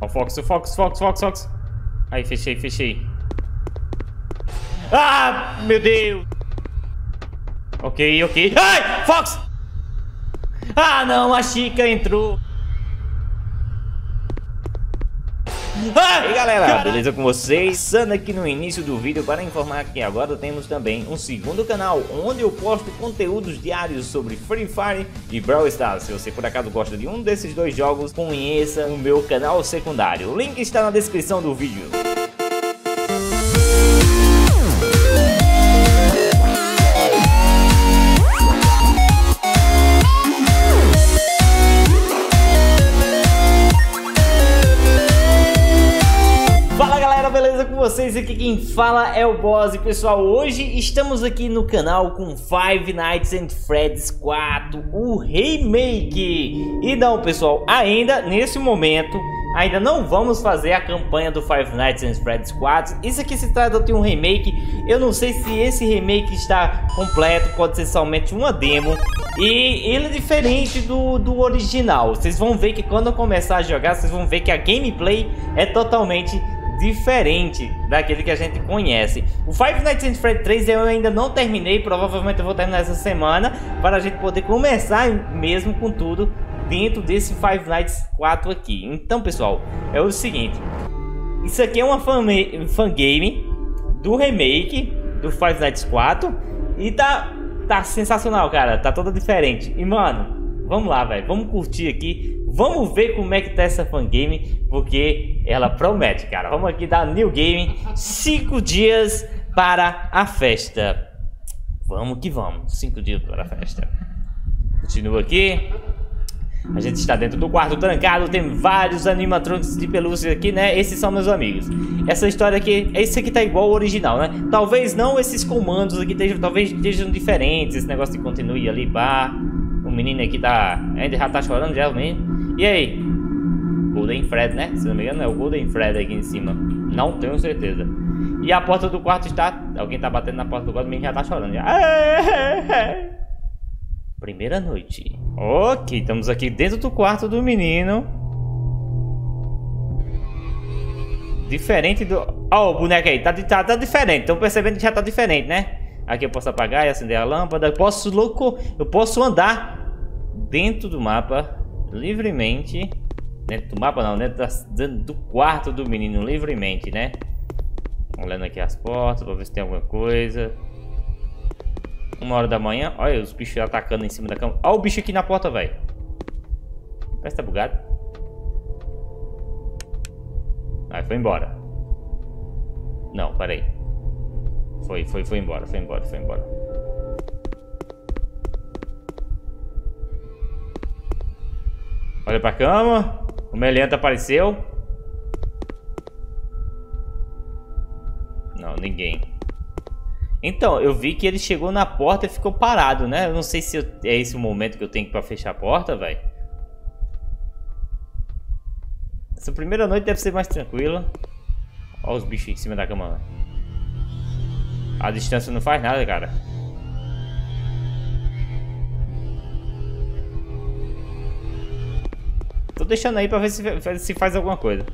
Ó, Fox. Aí, fechei. Ah, meu Deus. Ok. Ai, Fox! Ah, não, a Chica entrou. E aí galera, beleza com vocês? Sana aqui no início do vídeo para informar que agora temos também um segundo canal onde eu posto conteúdos diários sobre Free Fire e Brawl Stars. Se você por acaso gosta de um desses dois jogos, conheça o meu canal secundário. O link está na descrição do vídeo. Vocês, aqui quem fala é o Boss e pessoal, hoje estamos aqui no canal com Five Nights at Freddy's 4, o remake. E não pessoal, ainda nesse momento, ainda não vamos fazer a campanha do Five Nights at Freddy's 4. Isso aqui se trata de um remake, eu não sei se esse remake está completo, pode ser somente uma demo. E ele é diferente do original, vocês vão ver que quando eu começar a jogar, vocês vão ver que a gameplay é totalmente diferente daquele que a gente conhece. O Five Nights at Freddy's 3 eu ainda não terminei, provavelmente eu vou terminar essa semana para a gente poder começar mesmo com tudo dentro desse Five Nights 4 aqui. Então pessoal, é o seguinte, isso aqui é uma fangame do remake do Five Nights 4 e tá sensacional, cara, tá toda diferente. E mano, vamos lá, velho, vamos curtir aqui. Vamos ver como é que tá essa fangame, porque ela promete, cara. Vamos aqui dar New Game, 5 dias para a festa. Vamos que vamos, 5 dias para a festa. Continua aqui. A gente está dentro do quarto trancado, tem vários animatrônicos de pelúcia aqui, né? Esses são meus amigos. Essa história aqui, esse aqui tá igual ao original, né? Talvez não esses comandos aqui, talvez estejam diferentes. Esse negócio de continue ali, pá. O menino aqui tá... ainda já tá chorando já, o menino. E aí? Golden Fred, né? Se não me engano é o Golden Fred aqui em cima. Não tenho certeza. E a porta do quarto está... alguém tá batendo na porta do quarto, o menino já tá chorando já. Primeira noite. Ok, estamos aqui dentro do quarto do menino. Diferente do... ó, o boneco aí, tá diferente. Estão percebendo que já tá diferente, né? Aqui eu posso apagar e acender a lâmpada. Eu posso andar dentro do mapa livremente, dentro do mapa não, dentro do quarto do menino livremente, né? Olhando aqui as portas para ver se tem alguma coisa. 1h da manhã, olha os bichos atacando em cima da cama. Olha o bicho aqui na porta, velho. Parece que tá bugado. Aí foi embora. Não, peraí. Foi embora. Olha pra cama. O Melianto apareceu. Não, ninguém. Então, eu vi que ele chegou na porta e ficou parado, né? Eu não sei se é esse o momento que eu tenho pra fechar a porta, velho. Essa primeira noite deve ser mais tranquila. Olha os bichos em cima da cama, véio. A distância não faz nada, cara. Tô deixando aí pra ver se faz alguma coisa.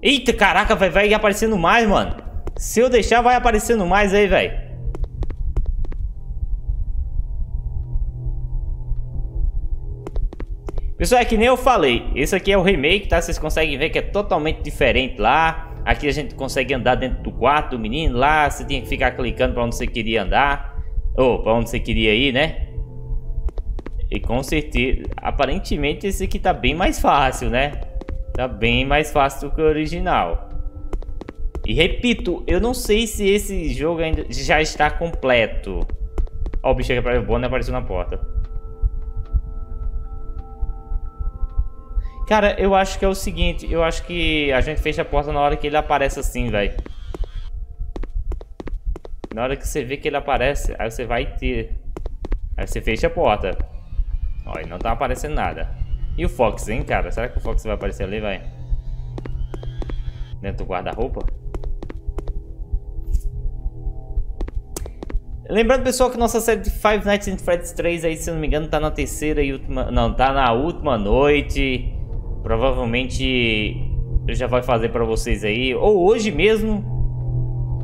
Eita, caraca, velho, vai aparecendo mais, mano. Se eu deixar, vai aparecendo mais aí, velho. Pessoal, é que nem eu falei. Esse aqui é o remake, tá? Vocês conseguem ver que é totalmente diferente lá. Aqui a gente consegue andar dentro do quarto do menino. Lá você tem que ficar clicando pra onde você queria andar. Ou pra onde você queria ir, né? E com certeza, aparentemente esse aqui tá bem mais fácil, né? Tá bem mais fácil do que o original. E repito, eu não sei se esse jogo ainda já está completo. Ó, o bicho aqui apareceu, o Bonnie apareceu na porta. Cara, eu acho que é o seguinte, eu acho que a gente fecha a porta na hora que ele aparece assim, velho. Na hora que você vê que ele aparece, aí você vai ter... aí você fecha a porta. Olha, não tá aparecendo nada. E o Fox, hein, cara? Será que o Fox vai aparecer ali, velho? Dentro do guarda-roupa? Lembrando, pessoal, que nossa série de Five Nights at Freddy's 3 aí, se não me engano, tá na terceira e última... não, tá na última noite. Provavelmente eu já vou fazer pra vocês aí, ou hoje mesmo,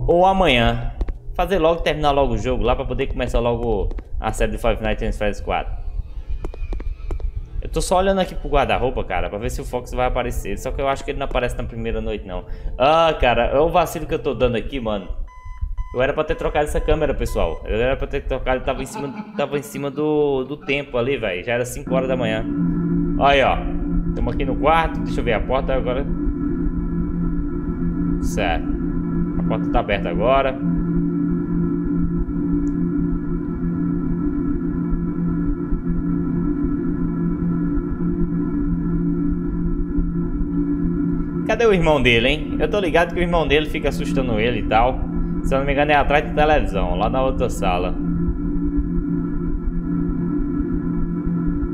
ou amanhã. Fazer logo, terminar logo o jogo lá pra poder começar logo a série de Five Nights at Freddy's 4. Eu tô só olhando aqui pro guarda-roupa, cara, pra ver se o Fox vai aparecer. Só que eu acho que ele não aparece na primeira noite, não. Ah, cara, é o vacilo que eu tô dando aqui, mano. Eu era pra ter trocado essa câmera, pessoal. Eu era pra ter trocado, tava em cima do tempo ali, velho. Já era 5 horas da manhã. Aí, ó. Estamos aqui no quarto. Deixa eu ver a porta agora. Certo. A porta tá aberta agora. Cadê o irmão dele, hein? Eu tô ligado que o irmão dele fica assustando ele e tal. Se eu não me engano é atrás da televisão, lá na outra sala.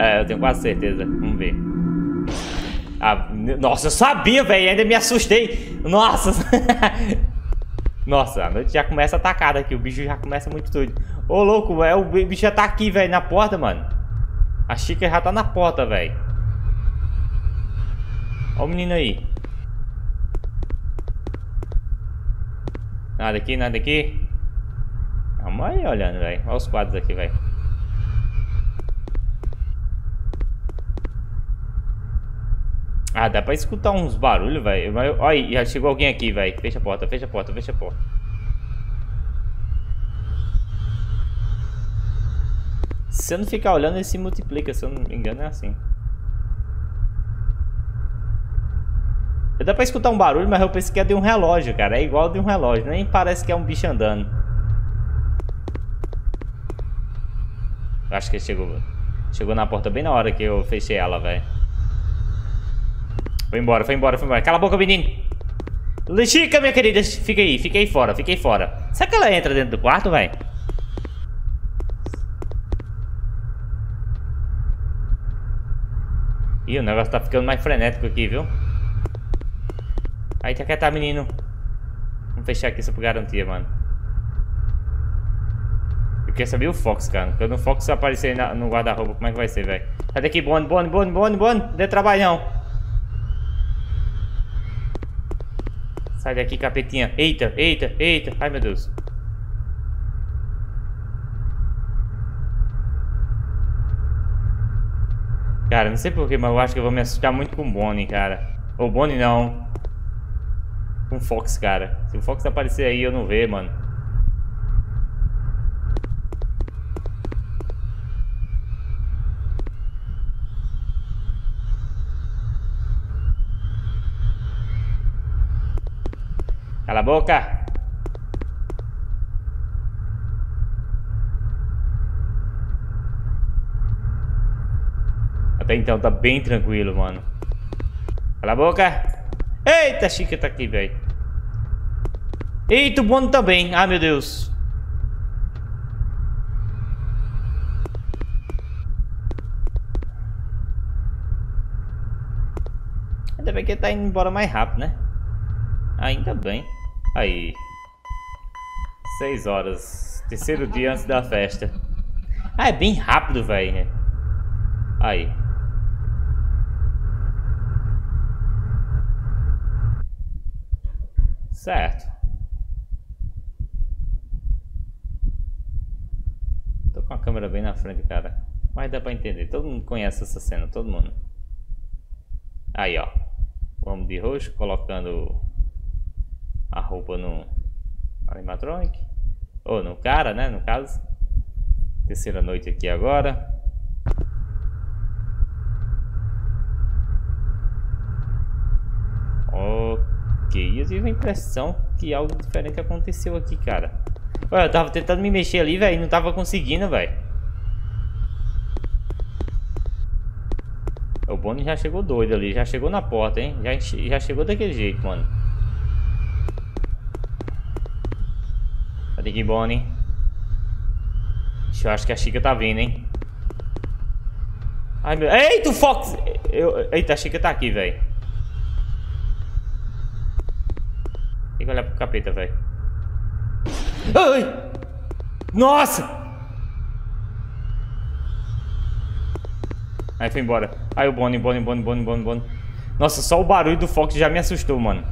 É, eu tenho quase certeza. Vamos ver. Ah, nossa, eu sabia, velho. Ainda me assustei. Nossa. Nossa, a noite já começa atacada aqui. O bicho já começa muito doido. Ô, louco, véio, o bicho já tá aqui, velho, na porta, mano. A Chica já tá na porta, velho. Ó o menino aí. Nada aqui, nada aqui. Calma aí olhando, velho. Olha os quadros aqui, velho. Ah, dá pra escutar uns barulhos, velho. Olha, já chegou alguém aqui, velho. Fecha a porta, fecha a porta, fecha a porta. Se eu não ficar olhando, ele se multiplica. Se eu não me engano, é assim. Dá pra escutar um barulho, mas eu pensei que é de um relógio, cara. É igual de um relógio. Nem parece que é um bicho andando. Eu acho que chegou. Chegou na porta bem na hora que eu fechei ela, velho. Foi embora, foi embora, foi embora. Cala a boca, menino. Chica, minha querida. Fica aí fora, fica aí fora. Será que ela entra dentro do quarto, velho? Ih, o negócio tá ficando mais frenético aqui, viu? Aí, tá quieto, menino. Vamos fechar aqui só por garantia, mano. Eu quero saber o Fox, cara. Quando o Fox aparecer no guarda-roupa, como é que vai ser, velho? Sai daqui, Bonnie, Bonnie, Bonnie, Bonnie, Bonnie. Não dê trabalho, não. Sai daqui, capetinha. Eita, eita, eita. Ai, meu Deus. Cara, não sei porquê, mas eu acho que eu vou me assustar muito com o Bonnie, cara. Ou Bonnie, não. Um Fox, cara. Se o Fox aparecer aí, eu não vejo, mano. Cala a boca. Até então tá bem tranquilo, mano. Cala a boca. Eita, a Chica tá aqui, velho. Eita, o Bono também. Ah, meu Deus. Ainda bem que ele tá indo embora mais rápido, né? Ainda bem. Aí. 6 horas. Terceiro dia antes da festa. Ah, é bem rápido, velho. Aí. Certo. Tô com a câmera bem na frente, cara. Mas dá pra entender. Todo mundo conhece essa cena, todo mundo. Aí, ó. O homem de roxo colocando a roupa no animatronic. Ou no cara, né? No caso. Terceira noite aqui agora. E eu tive a impressão que algo diferente aconteceu aqui, cara. Olha, eu tava tentando me mexer ali, velho, e não tava conseguindo, velho. O Bonnie já chegou doido ali, já chegou na porta, hein? Já chegou daquele jeito, mano. Cadê aqui, Bonnie? Eu acho que a Chica tá vindo, hein? Ai, meu... Eita, o Fox! Eita, a Chica tá aqui, velho. Olhar pro capeta, velho. Ai! Nossa! Aí foi embora. Aí o Bonnie, Bonnie, Bonnie, Bonnie, Bonnie, Bonnie. Nossa, só o barulho do Fox já me assustou, mano.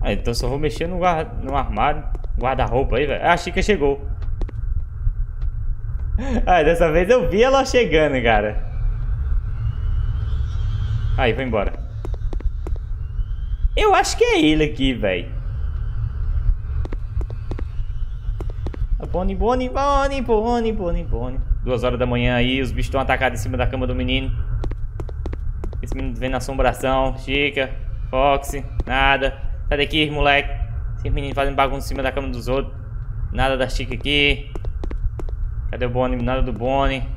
Ah, então só vou mexer no armário, guarda-roupa aí, velho. Ah, a Chica chegou. Ah, dessa vez eu vi ela chegando, cara. Aí, vai embora. Eu acho que é ele aqui, velho. Boni, boni, boni, boni, boni, boni. 2 horas da manhã aí, os bichos estão atacados em cima da cama do menino. Esse menino vem na assombração. Chica, Foxy, nada. Sai daqui, moleque. Esse menino fazendo bagunça em cima da cama dos outros. Nada da Chica aqui. Cadê o Boni? Nada do Boni.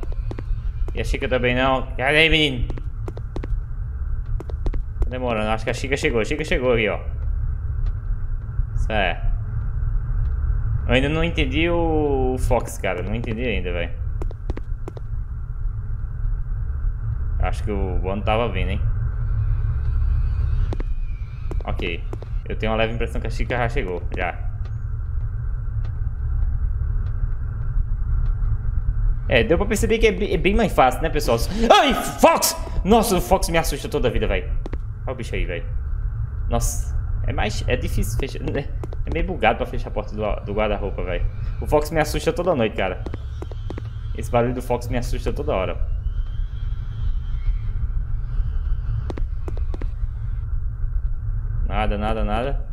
E a Chica também não. Cadê aí, menino? Tá demorando, acho que a Chica chegou. A Chica chegou aqui, ó. Certo. Eu ainda não entendi o Fox, cara. Não entendi ainda, velho. Acho que o Bono tava vindo, hein? Ok. Eu tenho uma leve impressão que a Chica já chegou. Já. É, deu pra perceber que é bem mais fácil, né, pessoal? Ai, Fox! Nossa, o Fox me assusta toda a vida, velho. Olha o bicho aí, velho. Nossa. É difícil fechar, né? É meio bugado pra fechar a porta do guarda-roupa, velho. O Fox me assusta toda noite, cara. Esse barulho do Fox me assusta toda hora. Nada, nada, nada.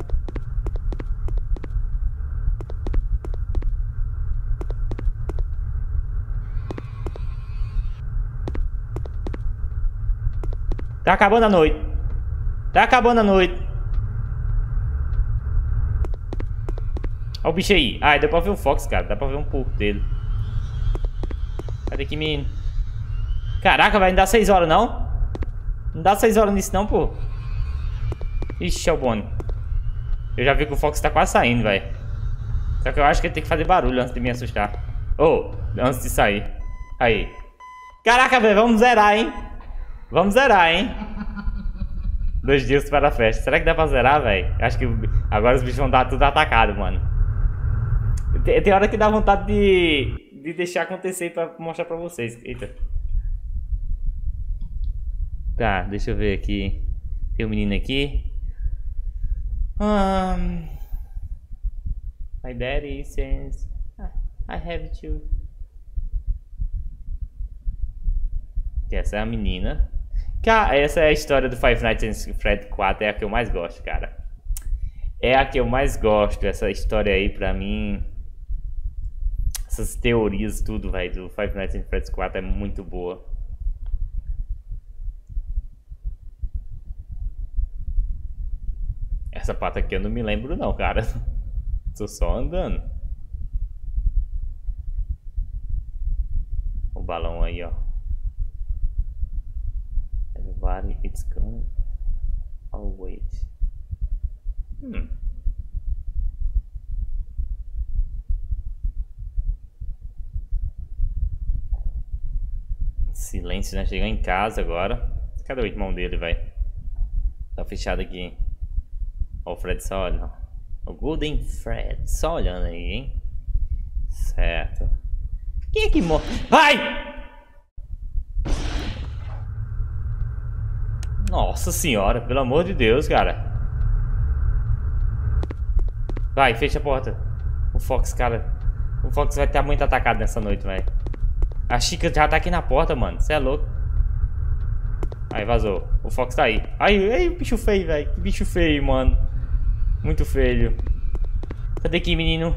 Tá acabando a noite. Tá acabando a noite. Olha o bicho aí. Ah, deu pra ver o Fox, cara. Dá pra ver um pouco dele. Cadê que menino? Caraca, vai, não dá 6 horas, não? Não dá 6 horas nisso, não, pô. Ixi, é o Boni. Eu já vi que o Fox tá quase saindo, velho. Só que eu acho que ele tem que fazer barulho antes de me assustar. Ou, antes de sair. Aí. Caraca, velho, vamos zerar, hein? Vamos zerar, hein? 2 dias para a festa. Será que dá pra zerar, velho? Acho que agora os bichos vão dar tudo atacado, mano. Tem hora que dá vontade de deixar acontecer pra mostrar pra vocês. Eita. Tá, deixa eu ver aqui. Tem um menino aqui. My daddy says I have to. Essa é a menina. Cara, essa é a história do Five Nights at Freddy's 4. É a que eu mais gosto, cara. É a que eu mais gosto. Essa história aí pra mim... Essas teorias, tudo, velho, do Five Nights at Freddy's 4 é muito boa. Essa parte aqui eu não me lembro não, cara. Tô só andando. O balão aí, ó. Everybody, it's gone. I'll wait. Silêncio, né? Chegou em casa agora. Cadê o irmão dele, velho? Tá fechado aqui. Ó, o Fred só olhando. O Golden Fred só olhando aí, hein? Certo. Quem é que morre? Vai! Nossa senhora, pelo amor de Deus, cara. Vai, fecha a porta. O Fox, cara. O Fox vai estar muito atacado nessa noite, velho. A Chica já tá aqui na porta, mano. Você é louco. Aí, vazou. O Fox tá aí. Aí, o bicho feio, velho. Que bicho feio, mano. Muito feio. Cadê aqui, menino?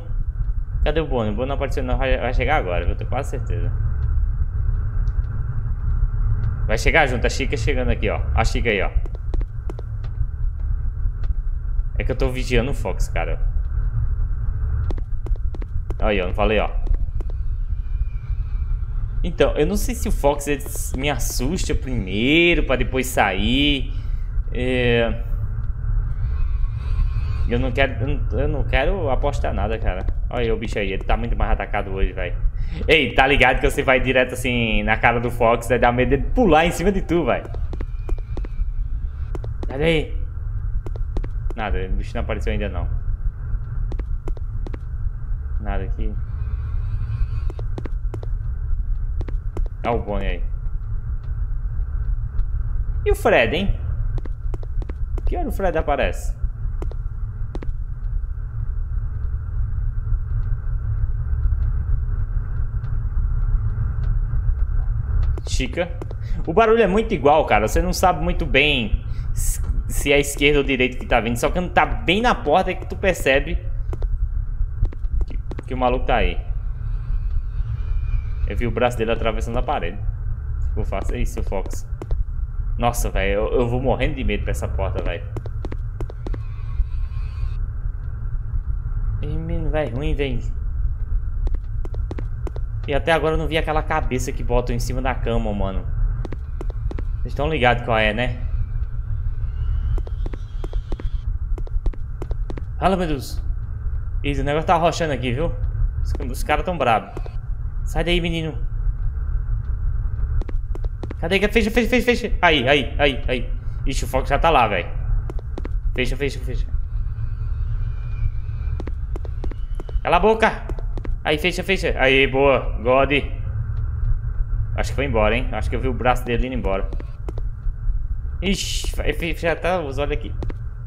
Cadê o Boni? O Boni não apareceu, não. Vai chegar agora, eu tô quase certeza. Vai chegar junto. A Chica chegando aqui, ó. A Chica aí, ó. É que eu tô vigiando o Fox, cara. Aí, ó. Não falei, ó. Então, eu não sei se o Fox ele me assusta primeiro pra depois sair. Eu não quero apostar nada, cara. Olha aí o bicho aí, ele tá muito mais atacado hoje, velho. Ei, tá ligado que você vai direto assim na cara do Fox, vai dar medo dele pular em cima de tu, velho. Olha aí. Nada, o bicho não apareceu ainda não. Nada aqui. Olha o Boni aí. E o Fred, hein? Que hora o Fred aparece? Chica. O barulho é muito igual, cara. Você não sabe muito bem se é a esquerda ou a direita que tá vindo. Só que quando tá bem na porta é que tu percebe que o maluco tá aí. Eu vi o braço dele atravessando a parede. O que eu faço? É isso, Fox. Nossa, velho, eu vou morrendo de medo pra essa porta, velho. Ih, menino, velho, ruim, velho. E até agora eu não vi aquela cabeça que botam em cima da cama, mano. Vocês estão ligados qual é, né? Fala, meu Deus. Isso, o negócio tá arrochando aqui, viu? Os caras tão bravos. Sai daí, menino. Cadê? Fecha, fecha, fecha, fecha. Aí, aí, aí, aí. Ixi, o foco já tá lá, velho. Fecha, fecha, fecha. Cala a boca. Aí, fecha, fecha. Aí, boa. God. Acho que foi embora, hein? Acho que eu vi o braço dele indo embora. Ixi, já tá os olhos aqui.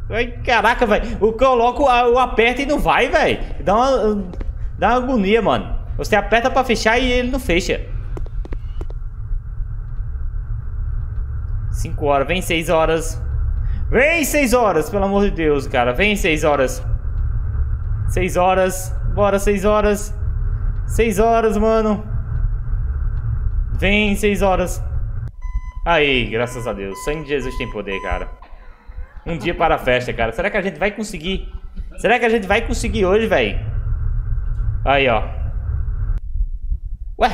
Ai, caraca, velho. O que eu coloco, eu aperto e não vai, velho. Dá uma agonia, mano. Você aperta pra fechar e ele não fecha. 5 horas. Vem 6 horas. Vem 6 horas, pelo amor de Deus, cara. Vem 6 horas. 6 horas. Bora, 6 horas. 6 horas, mano. Vem, 6 horas. Aí, graças a Deus. O sangue de Jesus tem poder, cara. Um dia para a festa, cara. Será que a gente vai conseguir? Será que a gente vai conseguir hoje, velho? Aí, ó. Ué,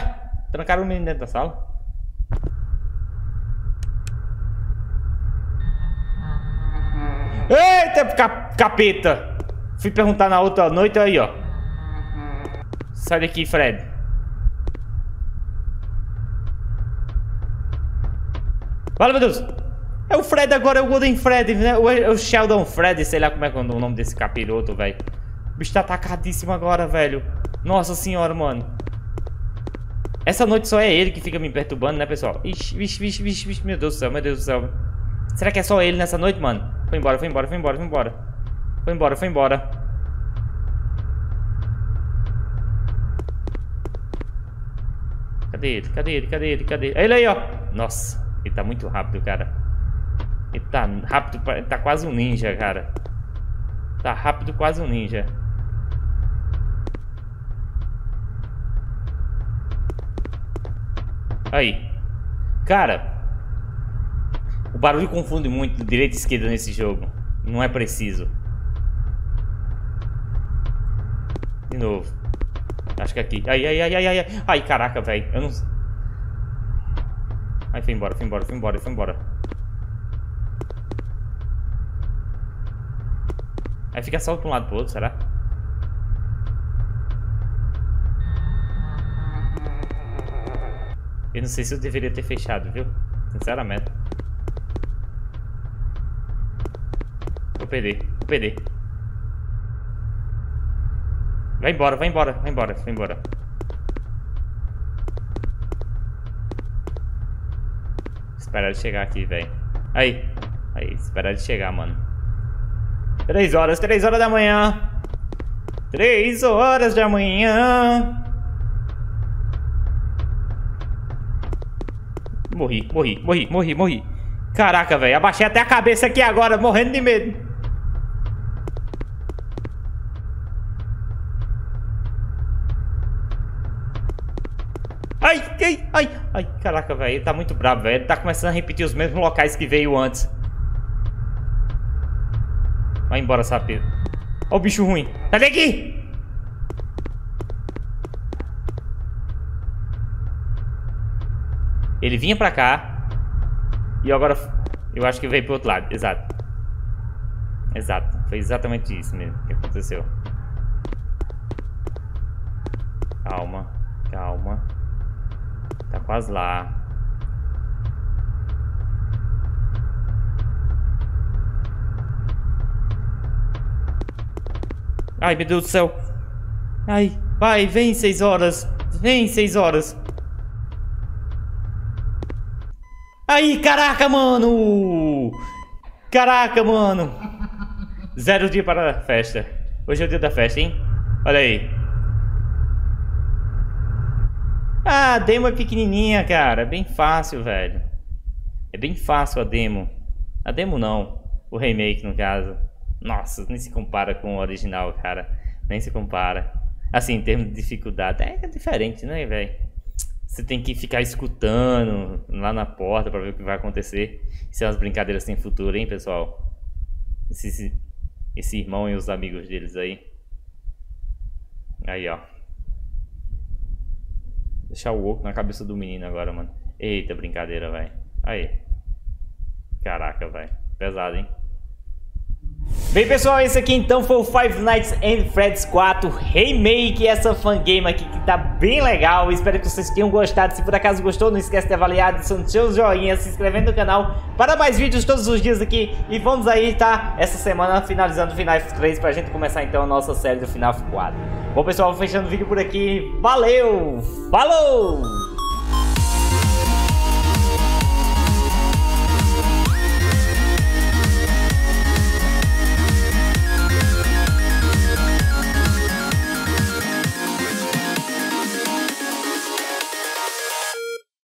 trancaram o menino dentro da sala. Eita, capeta. Fui perguntar na outra noite, aí, ó. Sai daqui, Fred. Fala, meu Deus. É o Fred agora, é o Golden Fred, né? É o Sheldon Fred, sei lá como é que é o nome desse capiroto, velho. O bicho tá atacadíssimo agora, velho. Nossa senhora, mano. Essa noite só é ele que fica me perturbando, né, pessoal? Ixi, ixi, ixi, ixi, ixi, meu Deus do céu, meu Deus do céu. Será que é só ele nessa noite, mano? Foi embora, foi embora, foi embora, foi embora. Foi embora, foi embora. Cadê ele? Cadê ele? Cadê ele? Cadê ele? É ele aí, ó. Nossa, ele tá muito rápido, cara. Ele tá rápido, ele tá quase um ninja, cara. Tá rápido, quase um ninja. Aí. Cara, o barulho confunde muito direita e esquerda nesse jogo. Não é preciso. De novo. Acho que é aqui. Ai, ai, ai, ai, ai. Ai, caraca, velho. Eu não... Ai, foi embora, foi embora, foi embora, foi embora. Aí fica só de um lado pro outro, será? Eu não sei se eu deveria ter fechado, viu? Sinceramente. Vou perder, vou perder. Vai embora, vai embora, vai embora, vai embora. Esperar ele chegar aqui, velho. Aí, aí, esperar ele chegar, mano. 3 horas, 3 horas da manhã. 3 horas da manhã. Morri, morri, morri, morri, morri. Caraca, velho, abaixei até a cabeça aqui agora, morrendo de medo. Ai, ai, ai, ai, caraca, velho, ele tá muito bravo, velho. Ele tá começando a repetir os mesmos locais que veio antes. Vai embora, sapeiro. Ó o bicho ruim. Sai daqui! Ele vinha pra cá. E agora eu acho que veio pro outro lado, exato. Exato, foi exatamente isso mesmo que aconteceu. Calma, calma. Tá quase lá. Ai, meu Deus do céu. Ai, vai, vem 6 horas. Vem 6 horas. Aí, caraca, mano! Caraca, mano! 0 dia para a festa. Hoje é o dia da festa, hein? Olha aí. Ah, a demo é pequenininha, cara. É bem fácil, velho. É bem fácil a demo. A demo não. O remake, no caso. Nossa, nem se compara com o original, cara. Nem se compara. Assim, em termos de dificuldade. É diferente, né, velho? Você tem que ficar escutando lá na porta pra ver o que vai acontecer. Isso é umas brincadeiras sem futuro, hein, pessoal? Esse irmão e os amigos deles aí. Aí, ó. Deixar o oco na cabeça do menino agora, mano. Eita, brincadeira, velho. Aí. Caraca, velho. Pesado, hein? Bem, pessoal, esse aqui então foi o Five Nights at Freddy's 4 Remake, essa fangame aqui que tá bem legal. Espero que vocês tenham gostado. Se por acaso gostou, não esquece de avaliar, deixando seus joinhas, se inscrevendo no canal para mais vídeos todos os dias aqui. E vamos aí, tá? Essa semana finalizando o FNAF 3 pra gente começar então a nossa série do FNAF 4. Bom, pessoal, vou fechando o vídeo por aqui. Valeu! Falou!